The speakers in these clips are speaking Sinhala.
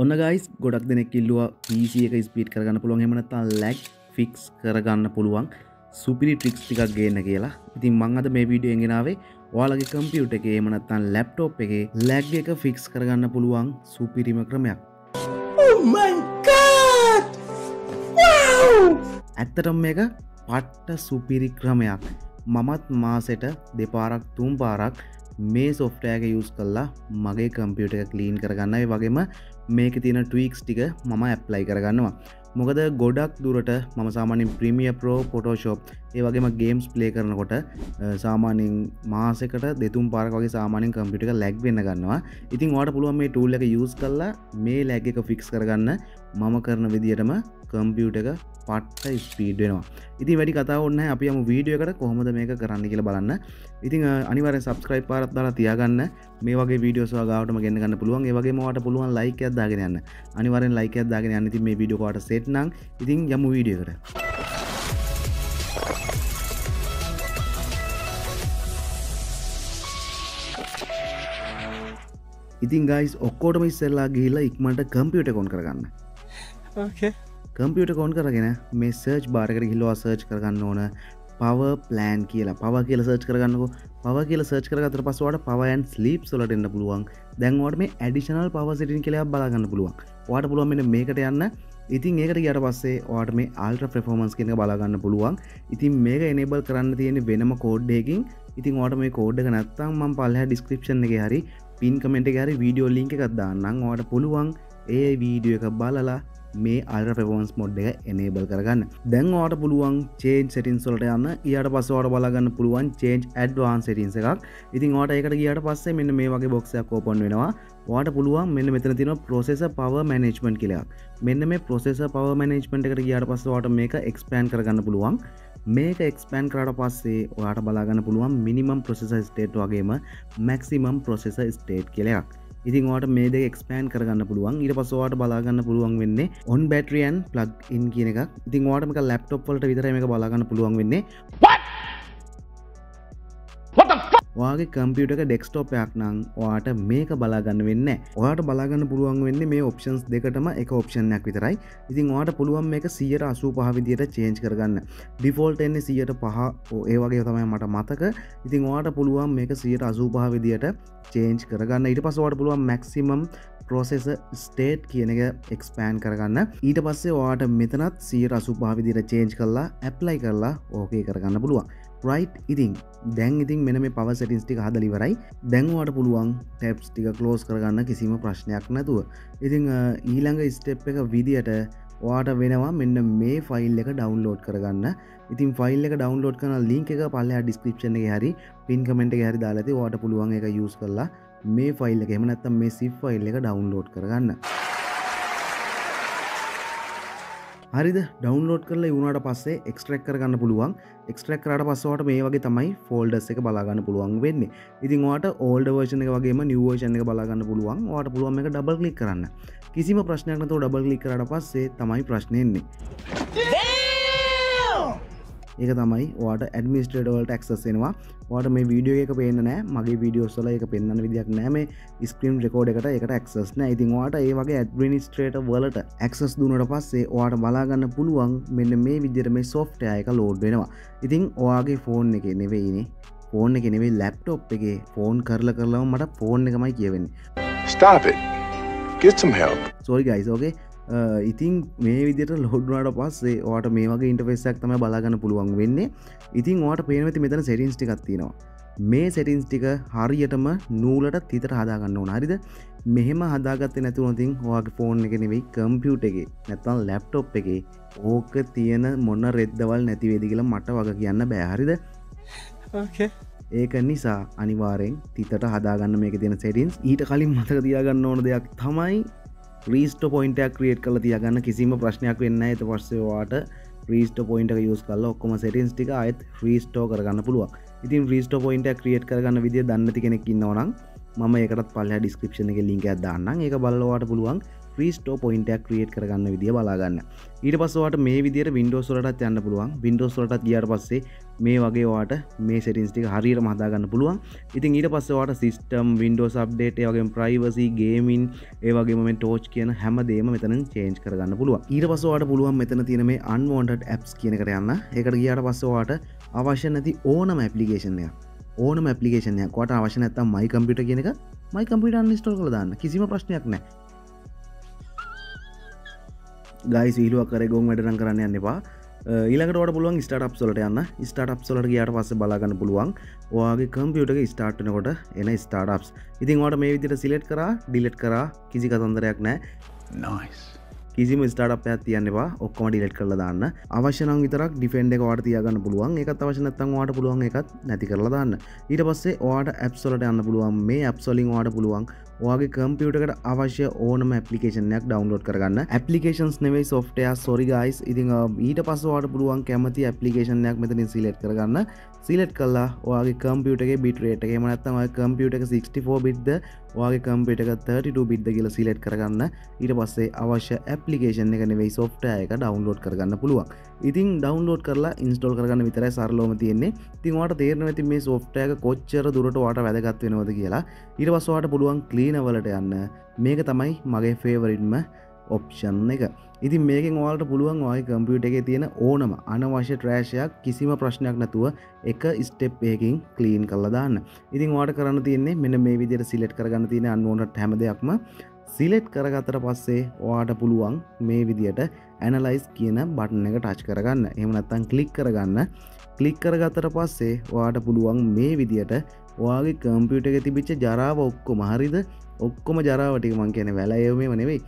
ඔන්න guys ගොඩක් දෙනෙක් කිල්ලුවා PC එක ස්පීඩ් කරගන්න පුළුවන් එහෙම නැත්නම් lag fix කරගන්න පුළුවන් සුපිරි ට්‍රික්ස් ටිකක් ගේන්න කියලා. ඉතින් මම අද මේ වීඩියෝ එකෙන් ආවේ ඔයාලගේ කම්පියුටර් එකේ එහෙම නැත්නම් ලැප්ටොප් එකේ lag එක fix කරගන්න පුළුවන් සුපිරිම ක්‍රමයක්. Oh my god! Wow! ඇත්තටම මේක පට්ට සුපිරි ක්‍රමයක්. මමත් මාසෙට දෙපාරක් තුන් පාරක් මේ software එක use කරලා මගේ computer එක clean කරගන්නයි වගේම මේකේ තියෙන tweaks ටික මම apply කරගන්නවා. මොකද ගොඩක් දුරට මම සාමාන්‍යයෙන් Premiere Pro, Photoshop ඒ වගේම games play කරනකොට සාමාන්‍යයෙන් මාසෙකට දෙතුන් පාරක් වගේ සාමාන්‍යයෙන් computer එක lag වෙන්න ගන්නවා. ඉතින් ඔයාලට පුළුවන් මේ tool එක use කරලා මේ lag එක fix කරගන්න මම කරන විදියටම computer එක පට්ට ස්පීඩ් වෙනවා. ඉතින් වැඩි කතාවක් ඕනේ නැහැ. අපි යමු වීඩියෝ එකට කොහොමද මේක කරන්න කියලා බලන්න. ඉතින් අනිවාර්යෙන් subscribe පාරක් දාලා තියාගන්න. මේ වගේ වීඩියෝස් ඔයා ගාවටම ගෙන්න ගන්න පුළුවන්. ඒ වගේම ඔයාට පුළුවන් like එකක් දාගෙන යන්න. අනිවාර්යෙන් like එකක් දාගෙන යන්න. ඉතින් මේ වීඩියෝ එක ඔයාට set නම් ඉතින් යමු වීඩියෝ එකට. ඉතින් guys ඔක්කොටම ඉස්සෙල්ලා ගිහිල්ලා ඉක්මනට computer එක on කරගන්න. Okay. Computer on කරගෙන මේ search bar එකට ගිහිල්ලා search කරගන්න ඕන power plan කියලා. power කියලා search කරගන්නකො. power කියලා search කරගත්තට පස්සේ ඔයාලට power and sleep වලට එන්න පුළුවන්. දැන් ඔයාලට මේ additional power setting කියලා එකක් බලා ගන්න පුළුවන්. ඔයාලට පුළුවන් මෙන්න මේකට යන්න. ඉතින් ඒකට ගියාට පස්සේ ඔයාලට මේ ultra performance කියන එක බලා ගන්න පුළුවන්. ඉතින් මේක enable කරන්න තියෙන්නේ වෙනම code එකකින්. ඉතින් ඔයාලට මේ code එක නැත්තම් මම පල්ලෙහා description එකේ හරි pin comment එකේ හරි video link එකක් දාන්නම්. ඔයාලට පුළුවන් ඒ video එක බලලා මේ ultra performance mode එක enable කරගන්න. දැන් ඔයාලට පුළුවන් change settings වලට යන්න. ඊට පස්සේ ඔයාලට බලා ගන්න පුළුවන් change advanced settings එකක්. ඉතින් ඔයාලට ඒකට ගියාට පස්සේ මෙන්න මේ වගේ box එකක් open වෙනවා. ඔයාලට පුළුවන් මෙන්න මෙතන තියෙනවා processor power management කියලා එකක්. මෙන්න මේ processor power management එකට ගියාට පස්සේ ඔයාලට මේක expand කරගන්න පුළුවන්. මේක expand කරාට පස්සේ ඔයාලට බලා ගන්න පුළුවන් minimum processor state වගේම maximum processor state කියලා එකක්. ඉතින් ඔයාලට මේ දෙක expand කරගන්න පුළුවන්. ඊට පස්සේ ඔයාලට බලා ගන්න පුළුවන් වෙන්නේ on battery and plug in කියන එකක්. ඉතින් ඔයාලට මේක laptop වලට විතරයි මේක බලා ගන්න පුළුවන් වෙන්නේ. What the fuck? ඔයාගේ computer එක desktop එකක් නම් ඔයාලට මේක බලා ගන්න වෙන්නේ නැහැ. ඔයාලට බලා ගන්න පුළුවන් වෙන්නේ මේ options දෙකටම එක option එකක් විතරයි. ඉතින් ඔයාලට පුළුවන් මේක 185 විදියට change කරගන්න. default එන්නේ 105. ඒ වගේ තමයි මට මතක. ඉතින් ඔයාලට පුළුවන් මේක 185 විදියට change කරගන්න. ඊට පස්සේ ඔයාලට පුළුවන් maximum processor state කියන එක expand කරගන්න. ඊට පස්සේ ඔයාලට මෙතනත් 185 විදියට change කරලා apply කරලා okay කරගන්න පුළුවන්. right ඉතින් දැන් ඉතින් මෙන්න මේ power settings ටික හදලා ඉවරයි. දැන් ඔයාලට පුළුවන් tabs ටික close කරගන්න කිසිම ප්‍රශ්නයක් නැතුව. ඉතින් ඊළඟ step එක විදියට ඔයාට වෙනවා මෙන්න මේ ෆයිල් එක ඩවුන්ලෝඩ් කරගන්න. ඉතින් ෆයිල් එක ඩවුන්ලෝඩ් කරන ලින්ක් එක පල්ලෙහා description එකේ හරි pin comment එකේ හරි දාලා තියෙයි. ඔයාට පුළුවන් ඒක use කරලා මේ ෆයිල් එක එහෙම නැත්නම් මේ zip ෆයිල් එක ඩවුන්ලෝඩ් කරගන්න. හරිද? ඩවුන්ලෝඩ් කරලා ඉවුනාට පස්සේ extract කරගන්න පුළුවන්. extract කරාට පස්සේ ඔයාලට මේ වගේ තමයි folders එක බලා ගන්න පුළුවන් වෙන්නේ. ඉතින් ඔයාලට old version එක වගේම new version එක බලා ගන්න පුළුවන්. ඔයාලට පුළුවන් මේක double click කරන්න. කිසිම ප්‍රශ්නයක් නැතුව double click කරාට පස්සේ තමයි ප්‍රශ්නේ එන්නේ. ඒක තමයි ඔයාලට administrator වලට access වෙනවා. ඔයාලට මේ video එක පේන්න නැහැ. මගේ videos වල ඒක පෙන්වන්න විදියක් නැහැ. මේ screen record එකට ඒකට access නැහැ. ඉතින් ඔයාලට මේ වගේ administrator වලට access දුන්නාට පස්සේ ඔයාලට බලා ගන්න පුළුවන් මෙන්න මේ විදියට මේ software එක load වෙනවා. ඉතින් ඔයාගේ phone එකේ නෙවෙයිනේ. phone එකේ නෙවෙයි laptop එකේ phone කරලා කරලාම මට phone එකමයි කියවෙන්නේ. Stop it. Get some help. Sorry guys, okay? ඉතින් මේ විදිහට ලෝඩ් වුණාට පස්සේ ඔයාට මේ වගේ ඉන්ටර්ෆේස් එකක් තමයි බලා ගන්න පුළුවන් වෙන්නේ. ඉතින් ඔයාට පේනවා මෙතන සෙටින්ග්ස් ටිකක් තියෙනවා. මේ සෙටින්ග්ස් ටික හරියටම නූලට තිතට හදා ගන්න ඕන. හරිද? මෙහෙම හදාගත්තේ නැති වුණොත් ඔයාගේ ෆෝන් එකේ නෙවෙයි කම්පියුටර් එකේ නැත්නම් ලැප්ටොප් එකේ ඕක තියෙන මොන රෙද්දවල් නැති වේද කියලා මට වග කියන්න බෑ. හරිද? Okay. ඒක නිසා අනිවාර්යෙන් තිතට හදා ගන්න මේකේ තියෙන සෙටින්ග්ස්. ඊට කලින් මතක තියා ගන්න ඕන දෙයක් තමයි reset point එකක් create කරලා තියාගන්න. කිසිම ප්‍රශ්නයක් වෙන්නේ නැහැ. ඊට පස්සේ ඔයාලට reset point එක use කරලා ඔක්කොම settings ටික ආයෙත් restore කරගන්න පුළුවන්. ඉතින් reset point එකක් create කරගන්න විදිය දන්නේ නැති කෙනෙක් ඉන්නවා නම් මම ඒකටත් පල්ලෙහා description එකේ link එකක් දාන්නම්. ඒක බලලා ඔයාලට පුළුවන් restore pointer create කරගන්න විදිය බලා ගන්න. ඊට පස්සේ ඔයාලට මේ විදියට Windows වලටත් යන්න පුළුවන්. Windows වලටත් ගියාට පස්සේ මේ වගේ ඔයාලට මේ settings ටික හරියටම හදා ගන්න පුළුවන්. ඉතින් ඊට පස්සේ ඔයාලට system Windows update ඒ වගේම privacy gaming ඒ වගේම මේ torch කියන හැම දෙයක්ම මෙතනින් change කරගන්න පුළුවන්. ඊට පස්සේ ඔයාලට පුළුවන් මෙතන තියෙන මේ unwanted apps කියන එකට යන්න. ඒකට ගියාට පස්සේ ඔයාලට අවශ්‍ය නැති ඕනම application එකක් ඕනම application එකක් ඔයාලට අවශ්‍ය නැත්තම් my computer කියන එක my computer uninstall කරලා දාන්න. කිසිම ප්‍රශ්නයක් නැහැ. Guys, we will carry going better than Karanianipa. Ilagora Bulong startup Solana, startup solar gear was a Balagan Bulwang, or computer start to order, and I startups. You think what may be the select Kara, delete Kara, Kizika on the Ragna? Nice. Kizim startup at the Aneva, or Koma delete Kaladana. Avashanang Vitarak, defend the Gortiagan Bulwang, Ekatavashanatang water Bulwang Ekat, Natikaladana. It was a order absolute on the Bulwang, may absolving water Bulwang. ඔයාගේ computer එකට අවශ්‍ය ඕනම application එකක් download කරගන්න. Applications නෙවෙයි software. Sorry guys. ඉතින් ඊට පස්සේ ඔයාලට පුළුවන් කැමති application එකක් මෙතනින් select කරගන්න. Select කළා ඔයාගේ computer එකේ bit rate එක. එහෙම නැත්නම් ඔයාගේ computer එක 64 bit ද ඔයාගේ computer එක 32 bit ද කියලා select කරගන්න. ඊට පස්සේ අවශ්‍ය application එක නෙවෙයි software එක download කරගන්න පුළුවන්. ඉතින් download කරලා install කරගන්න විතරයි සරලවම තියෙන්නේ. ඉතින් ඔයාලට තේරෙනවා ඉතින් මේ software එක කොච්චර දුරට ඔයාලට වැදගත් වෙනවද කියලා. ඊට පස්සේ ඔයාලට පුළුවන් clean වලට යන්න. මේක තමයි මගේ ෆේවරිට්ම ඔප්ෂන් එක. ඉතින් මේකෙන් ඔයාලට පුළුවන් ඔයාගේ කම්පියුටර් එකේ තියෙන ඕනම අනවශ්‍ය ට්‍රෑෂ් එකක් කිසිම ප්‍රශ්නයක් නැතුව එක ස්ටෙප් එකකින් ක්ලීන් කරලා දාන්න. ඉතින් ඔයාලට කරන්න තියෙන්නේ මෙන්න මේ විදිහට සිලෙක්ට් කරගන්න තියෙන අන්වොන්ටඩ් හැම දෙයක්ම සිලෙක්ට් කරගත්තට පස්සේ ඔයාලට පුළුවන් මේ විදිහට ඇනලයිස් කියන බටන් එක ටච් කරගන්න. එහෙම නැත්නම් ක්ලික් කරගන්න. ක්ලික් කරගත්තට පස්සේ ඔයාලට පුළුවන් මේ විදිහට ඔයාගේ කම්පියුටර් එකේ තිබිච්ච ජරාව ඔක්කොම හරියද ඔක්කොම ජරාව ටික මං කියන්නේ වැලැයුමේම නෙවෙයි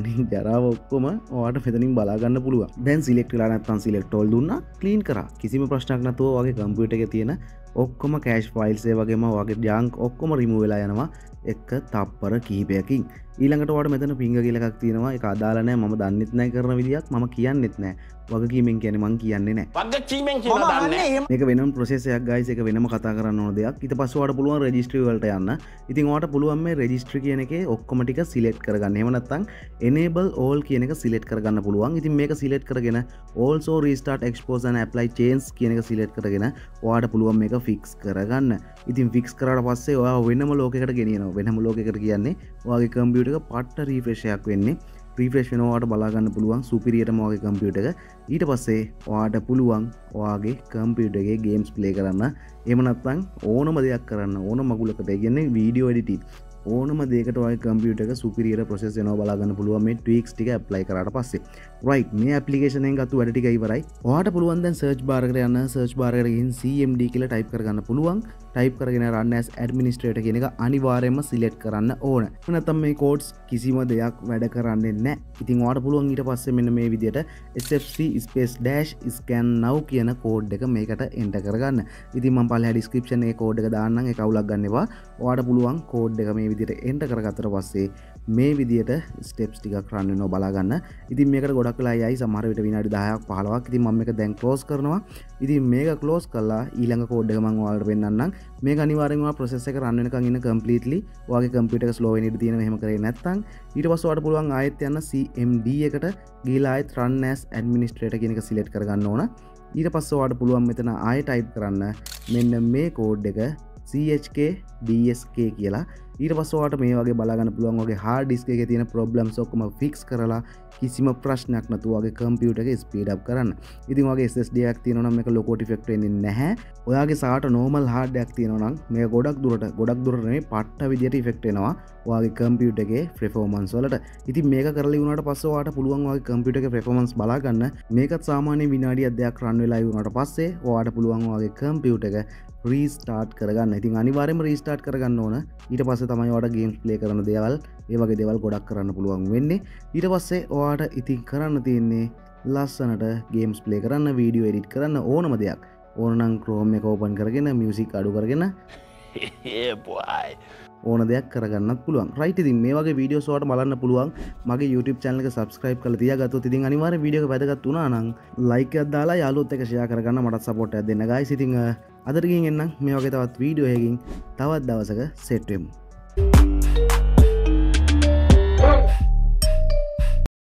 අනිත් ජරාව ඔක්කොම ඔයාට මෙතනින් බලා ගන්න පුළුවන්. දැන් සිලෙක්ට් කරලා නැත්නම් සිලෙක්ට් ඕල් දුන්නා ක්ලීන් කරා. කිසිම ප්‍රශ්නයක් නැතුව ඔයාගේ කම්පියුටර් එකේ තියෙන ඔක්කොම කෑෂ් ෆයිල්ස් ඒ වගේම ඔයාගේ junk ඔක්කොම remove වෙලා යනවා එක තප්පර කිහිපයකින්. ඊළඟට ඔයාලට මෙතන ping කියලා එකක් තියෙනවා. ඒක අදාළ නැහැ. මම දන්නෙත් නැහැ කරන විදියක්. මම කියන්නෙත් නැහැ. වගකීමෙන් කියන්නේ මම කියන්නේ නැහැ. වගකීමෙන් කියලා දන්නේ. මේක වෙනම process එකක් guys. ඒක වෙනම කතා කරන්න ඕන දෙයක්. ඊට පස්සේ ඔයාලට පුළුවන් registry වලට යන්න. ඉතින් ඔයාලට පුළුවන් මේ registry කියන එකේ ඔක්කොම ටික select කරගන්න. එහෙම නැත්නම් enable all කියන එක select කරගන්න පුළුවන්. ඉතින් මේක select කරගෙන also restart expose and apply changes කියන එක select කරගෙන ඔයාලට පුළුවන් මේක fix කරගන්න. ඉතින් fix කරාට පස්සේ ඔයා වෙනම ලෝකයකට ගෙනියනවා. වෙනම ලෝකයකට කියන්නේ ඔයාගේ computer එක පට්ට රිෆ්‍රෙෂ් එකක් වෙන්නේ. රිෆ්‍රෙෂ් වෙනවා ඔයාලට බලා ගන්න පුළුවන් සුපිරියටම ඔයාගේ කම්පියුටර් එක. ඊට පස්සේ ඔයාට පුළුවන් ඔයාගේ කම්පියුටර් එකේ ගේම්ස් ප්ලේ කරන්න. එහෙම නැත්නම් ඕනම දෙයක් කරන්න ඕන මගුලකට. ඒ කියන්නේ වීඩියෝ එඩිටින්. ඕනම දෙයකට ඔයාගේ කම්පියුටර් එක සුපිරියර ප්‍රොසෙස් වෙනවා බලා ගන්න පුළුවන් මේ ට්වික්ස් ටික ඇප්ලයි කරාට පස්සේ. රයිට් මේ ඇප්ලිකේෂන් එකෙන් අතු වැඩ ටික ඉවරයි. ඔයාට පුළුවන් දැන් සර්ච් බාර් එකට යන්න. සර්ච් බාර් එකට ගිහින් CMD කියලා ටයිප් කරගන්න පුළුවන්. Type කරගෙන run as administrator කියන එක අනිවාර්යයෙන්ම select කරන්න ඕන. නැත්නම් මේ codes කිසිම දෙයක් වැඩ කරන්නේ නැහැ. ඉතින් ඔයාලට පුළුවන් ඊට පස්සේ මෙන්න මේ විදියට SFC space dash scan now කියන code එක මේකට enter කරගන්න. ඉතින් මම පළහැට description එකේ code එක දාන්නම්. ඒක අවුලක් ගන්න එපා. ඔයාලට පුළුවන් code එක මේ විදියට enter කරගත්තට පස්සේ මේ විදියට steps ටිකක් run වෙනවා බලා ගන්න. ඉතින් මේකට ගොඩක් වෙලා යයි සමහර විට විනාඩි 10ක් 15ක්. ඉතින් මම මේක දැන් close කරනවා. ඉතින් මේක close කළා ඊළඟ code එක මම ඔයාලට පෙන්නන්නම්. මේ අනිවාර්යෙන්ම process එක run වෙනකන් ඉන්න completely ඔයාගේ computer එක slow වෙන ඉඩ තියෙනවා. එහෙම කරේ නැත්නම් ඊට පස්සේ ඔයාලට පුළුවන් ආයෙත් යන්න CMD එකට ගිහලා ආයෙත් run as administrator කියන එක select කරගන්න ඕන. ඊට පස්සේ ඔයාලට පුළුවන් මෙතන ආයෙ type කරන්න මෙන්න මේ code එක CHKDSK කියලා. ඊට පස්සේ ඔයාලට මේ වගේ බලා ගන්න පුළුවන් ඔයාගේ hard disk එකේ තියෙන problems ඔක්කොම fix කරලා කිසිම ප්‍රශ්නයක් නැතුව ඔයාගේ computer එක speed up කරන්න. ඉතින් ඔයාගේ SSD එකක් තියෙනවා නම් මේක ලොකෝ ටිෆෙක්ට් වෙන්නේ නැහැ. ඔයාගේ SATA normal hard එකක් තියෙනවා නම් මේක ගොඩක් දුරට නෙමෙයි පට්ට විදියට effect වෙනවා ඔයාගේ computer එකේ performance වලට. ඉතින් මේක කරලා ඉවරනට පස්සේ ඔයාට පුළුවන් ඔයාගේ computer එකේ performance බලා ගන්න. මේකත් සාමාන්‍ය විනාඩියක් දෙකක් run වෙලා ඉවරනට පස්සේ ඔයාට පුළුවන් ඔයාගේ computer එක restart කරගන්න. ඉතින් අනිවාර්යයෙන්ම restart කරගන්න ඕන. ඊට පස්සේ තමයි ඔයාලට games play කරන දේවල් ඒ වගේ දේවල් ගොඩක් කරන්න පුළුවන් වෙන්නේ. ඊට පස්සේ ඔයාලට ඉතින් කරන්න තියෙන්නේ ලස්සනට games play කරන්න, video edit කරන්න ඕනම දෙයක්. ඕනනම් Chrome එක open කරගෙන music අඩු කරගෙන ඕන දෙයක් කරගන්නත් පුළුවන්. රයිට් ඉතින් මේ වගේ වීඩියෝස් වලට බලන්න පුළුවන්. මගේ YouTube channel එක subscribe කරලා තියාගත්තොත් ඉතින් අනිවාර්යෙන් වීඩියෝ එක වැදගත් වුණා නම් like එකක් දාලා යාළුවොත් එක්ක share කරගන්න මට support එකක් දෙන්න guys. ඉතින් අදට ගිහින් එන්නම් මේ වගේ තවත් වීඩියෝ එකකින් තවත් දවසක සෙට් වෙමු.